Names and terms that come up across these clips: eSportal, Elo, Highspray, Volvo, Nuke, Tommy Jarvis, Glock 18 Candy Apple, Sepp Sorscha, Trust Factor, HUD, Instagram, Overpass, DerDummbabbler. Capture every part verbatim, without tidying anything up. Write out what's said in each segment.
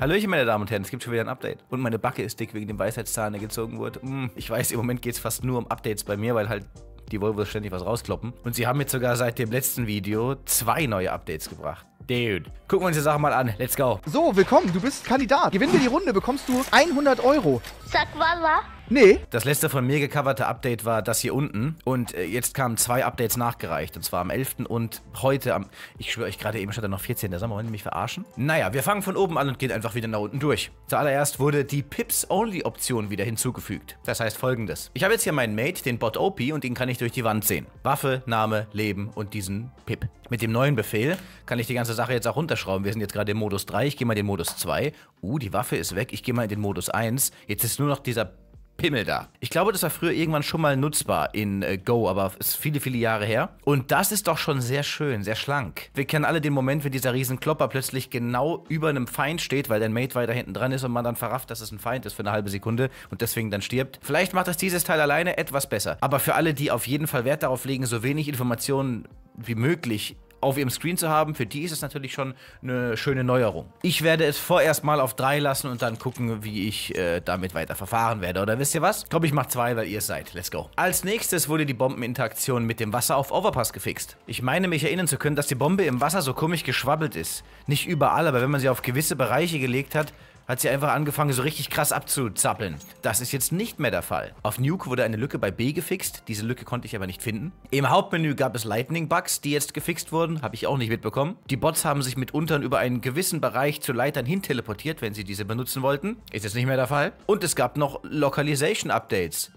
Hallöchen meine Damen und Herren, es gibt schon wieder ein Update und meine Backe ist dick wegen dem Weisheitszahn, der gezogen wurde. Hm, ich weiß, im Moment geht es fast nur um Updates bei mir, weil halt die Volvo ständig was rauskloppen. Und sie haben jetzt sogar seit dem letzten Video zwei neue Updates gebracht. Dude. Gucken wir uns die Sache mal an. Let's go. So, willkommen. Du bist Kandidat. Gewinnen wir die Runde, bekommst du hundert Euro. Sag Walla. Nee. Das letzte von mir gecoverte Update war das hier unten. Und äh, jetzt kamen zwei Updates nachgereicht. Und zwar am elften und heute am... Ich schwöre euch, gerade eben stand da noch vierzehnten. Da soll man mich verarschen. Naja, wir fangen von oben an und gehen einfach wieder nach unten durch. Zuallererst wurde die Pips-Only-Option wieder hinzugefügt. Das heißt folgendes. Ich habe jetzt hier meinen Mate, den Bot O P, und ihn kann ich durch die Wand sehen. Waffe, Name, Leben und diesen Pip. Mit dem neuen Befehl kann ich die ganze Sache jetzt auch runterschrauben. Wir sind jetzt gerade im Modus drei. Ich gehe mal in den Modus zwei. Uh, die Waffe ist weg. Ich gehe mal in den Modus eins. Jetzt ist nur noch dieser... Pimmel da. Ich glaube, das war früher irgendwann schon mal nutzbar in äh, Go, aber ist viele, viele Jahre her. Und das ist doch schon sehr schön, sehr schlank. Wir kennen alle den Moment, wenn dieser riesen Klopper plötzlich genau über einem Feind steht, weil der Mate weiter hinten dran ist und man dann verrafft, dass es ein Feind ist für eine halbe Sekunde und deswegen dann stirbt. Vielleicht macht das dieses Teil alleine etwas besser. Aber für alle, die auf jeden Fall Wert darauf legen, so wenig Informationen wie möglich auf ihrem Screen zu haben, für die ist es natürlich schon eine schöne Neuerung. Ich werde es vorerst mal auf drei lassen und dann gucken, wie ich äh, damit weiter verfahren werde. Oder wisst ihr was? Komm, ich mach zwei, weil ihr es seid. Let's go. Als nächstes wurde die Bombeninteraktion mit dem Wasser auf Overpass gefixt. Ich meine, mich erinnern zu können, dass die Bombe im Wasser so komisch geschwabbelt ist. Nicht überall, aber wenn man sie auf gewisse Bereiche gelegt hat, hat sie einfach angefangen, so richtig krass abzuzappeln. Das ist jetzt nicht mehr der Fall. Auf Nuke wurde eine Lücke bei B gefixt. Diese Lücke konnte ich aber nicht finden. Im Hauptmenü gab es Lightning-Bugs, die jetzt gefixt wurden. Habe ich auch nicht mitbekommen. Die Bots haben sich mitunter über einen gewissen Bereich zu Leitern hin teleportiert, wenn sie diese benutzen wollten. Ist jetzt nicht mehr der Fall. Und es gab noch Localization-Updates.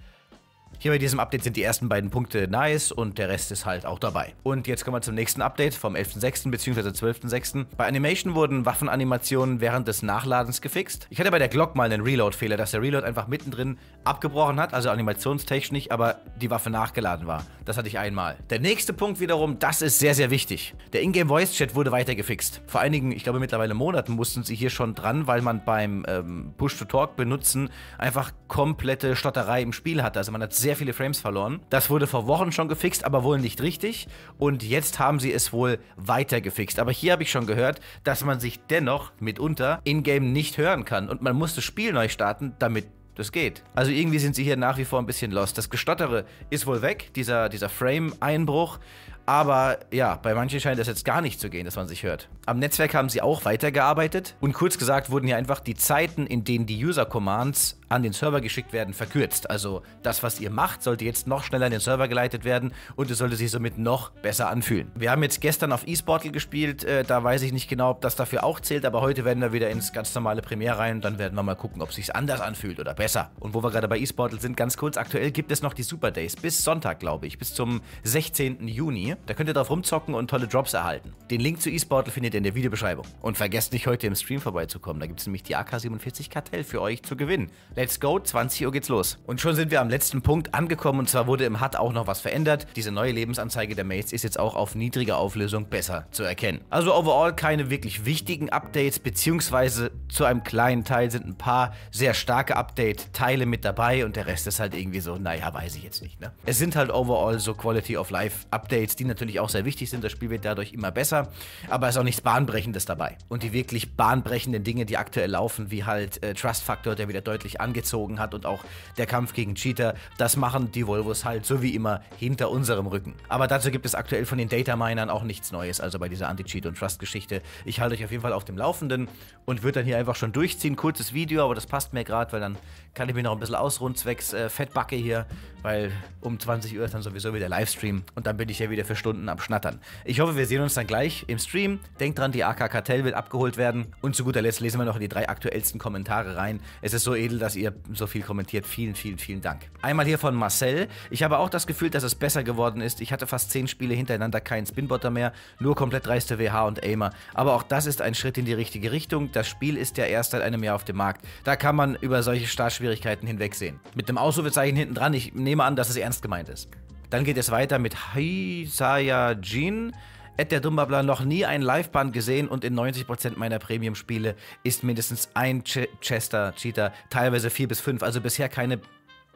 Hier bei diesem Update sind die ersten beiden Punkte nice und der Rest ist halt auch dabei. Und jetzt kommen wir zum nächsten Update vom elften sechsten bzw. zwölften sechsten Bei Animation wurden Waffenanimationen während des Nachladens gefixt. Ich hatte bei der Glock mal einen Reload-Fehler, dass der Reload einfach mittendrin abgebrochen hat, also animationstechnisch, aber die Waffe nachgeladen war. Das hatte ich einmal. Der nächste Punkt wiederum, das ist sehr, sehr wichtig. Der Ingame-Voice-Chat wurde weiter gefixt. Vor einigen, ich glaube mittlerweile Monaten, mussten sie hier schon dran, weil man beim ähm, Push-to-Talk-Benutzen einfach komplette Stotterei im Spiel hatte. Also man hat sehr viele Frames verloren. Das wurde vor Wochen schon gefixt, aber wohl nicht richtig. Und jetzt haben sie es wohl weiter gefixt. Aber hier habe ich schon gehört, dass man sich dennoch mitunter in-game nicht hören kann. Und man muss das Spiel neu starten, damit das geht. Also irgendwie sind sie hier nach wie vor ein bisschen lost. Das Gestottere ist wohl weg, dieser, dieser Frame-Einbruch. Aber ja, bei manchen scheint das jetzt gar nicht zu gehen, dass man sich hört. Am Netzwerk haben sie auch weitergearbeitet. Und kurz gesagt wurden hier einfach die Zeiten, in denen die User-Commands an den Server geschickt werden, verkürzt. Also das, was ihr macht, sollte jetzt noch schneller in den Server geleitet werden und es sollte sich somit noch besser anfühlen. Wir haben jetzt gestern auf eSportal gespielt, äh, da weiß ich nicht genau, ob das dafür auch zählt, aber heute werden wir wieder ins ganz normale Premiere rein und dann werden wir mal gucken, ob es sich anders anfühlt oder besser. Und wo wir gerade bei eSportal sind, ganz kurz, aktuell gibt es noch die Super Days bis Sonntag, glaube ich, bis zum sechzehnten Juni. Da könnt ihr drauf rumzocken und tolle Drops erhalten. Den Link zu eSportal findet ihr in der Videobeschreibung. Und vergesst nicht, heute im Stream vorbeizukommen, da gibt es nämlich die A K siebenundvierzig Kartell für euch zu gewinnen. Let's go, zwanzig Uhr geht's los. Und schon sind wir am letzten Punkt angekommen und zwar wurde im H U D auch noch was verändert. Diese neue Lebensanzeige der Mates ist jetzt auch auf niedriger Auflösung besser zu erkennen. Also overall keine wirklich wichtigen Updates, beziehungsweise zu einem kleinen Teil sind ein paar sehr starke Update-Teile mit dabei und der Rest ist halt irgendwie so, naja, weiß ich jetzt nicht, ne? Es sind halt overall so Quality-of-Life-Updates, die natürlich auch sehr wichtig sind. Das Spiel wird dadurch immer besser, aber es ist auch nichts Bahnbrechendes dabei. Und die wirklich bahnbrechenden Dinge, die aktuell laufen, wie halt äh, Trust Factor, der wieder deutlich angeht, gezogen hat und auch der Kampf gegen Cheater, das machen die Volvos halt so wie immer hinter unserem Rücken. Aber dazu gibt es aktuell von den Dataminern auch nichts Neues, also bei dieser Anti-Cheat- und Trust-Geschichte. Ich halte euch auf jeden Fall auf dem Laufenden und würde dann hier einfach schon durchziehen. Kurzes Video, aber das passt mir gerade, weil dann kann ich mich noch ein bisschen ausruhen, zwecks äh, Fettbacke hier, weil um zwanzig Uhr ist dann sowieso wieder Livestream und dann bin ich ja wieder für Stunden am Schnattern. Ich hoffe, wir sehen uns dann gleich im Stream. Denkt dran, die A K-Kartell wird abgeholt werden und zu guter Letzt lesen wir noch in die drei aktuellsten Kommentare rein. Es ist so edel, dass ihr Ihr so viel kommentiert. Vielen, vielen, vielen Dank. Einmal hier von Marcel. Ich habe auch das Gefühl, dass es besser geworden ist. Ich hatte fast zehn Spiele hintereinander keinen Spinbotter mehr, nur komplett dreiste W H und Aimer. Aber auch das ist ein Schritt in die richtige Richtung. Das Spiel ist ja erst seit einem Jahr auf dem Markt. Da kann man über solche Startschwierigkeiten hinwegsehen. Mit einem Ausrufezeichen hinten dran. Ich nehme an, dass es ernst gemeint ist. Dann geht es weiter mit Hisayajin. Ed der Dummbabbler, noch nie einen Live-Ban gesehen und in neunzig Prozent meiner Premium-Spiele ist mindestens ein Ch Chester, Cheater, teilweise vier bis fünf, also bisher keine,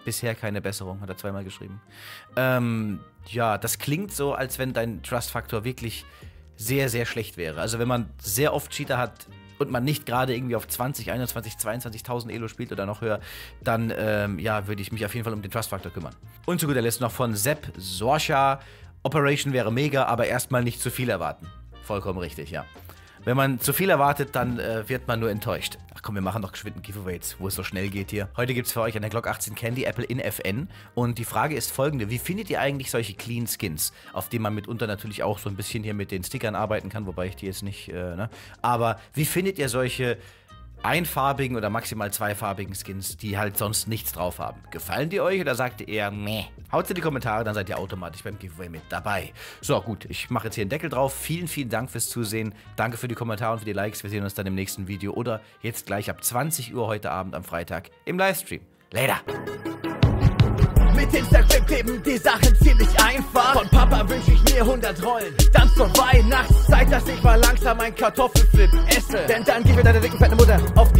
bisher keine Besserung, hat er zweimal geschrieben. Ähm, ja, das klingt so, als wenn dein Trust-Faktor wirklich sehr, sehr schlecht wäre. Also wenn man sehr oft Cheater hat, und man nicht gerade irgendwie auf zwanzig, einundzwanzig, zweiundzwanzigtausend Elo spielt oder noch höher, dann ähm, ja, würde ich mich auf jeden Fall um den Trust Factor kümmern. Und zu guter Letzt noch von Sepp Sorscha: Operation wäre mega, aber erstmal nicht zu viel erwarten. Vollkommen richtig, ja. Wenn man zu viel erwartet, dann äh, wird man nur enttäuscht. Ach komm, wir machen doch geschwind einen Giveaway jetzt, wo es so schnell geht hier. Heute gibt es für euch eine Glock achtzehn Candy Apple in F N. Und die Frage ist folgende: Wie findet ihr eigentlich solche Clean Skins? Auf denen man mitunter natürlich auch so ein bisschen hier mit den Stickern arbeiten kann, wobei ich die jetzt nicht, äh, ne? Aber wie findet ihr solche einfarbigen oder maximal zweifarbigen Skins, die halt sonst nichts drauf haben? Gefallen die euch oder sagt ihr eher, nee? Haut in die Kommentare, dann seid ihr automatisch beim Giveaway mit dabei. So, gut, ich mache jetzt hier einen Deckel drauf. Vielen, vielen Dank fürs Zusehen. Danke für die Kommentare und für die Likes. Wir sehen uns dann im nächsten Video oder jetzt gleich ab zwanzig Uhr heute Abend am Freitag im Livestream. Later! Mit Instagram kleben die Sachen ziemlich einfach. Von Papa wünsche ich mir hundert Rollen. Dann zur Weihnachtszeit, dass ich mal langsam ein Kartoffelflip esse. Denn dann gib mir deine dicken fette Mutter auf die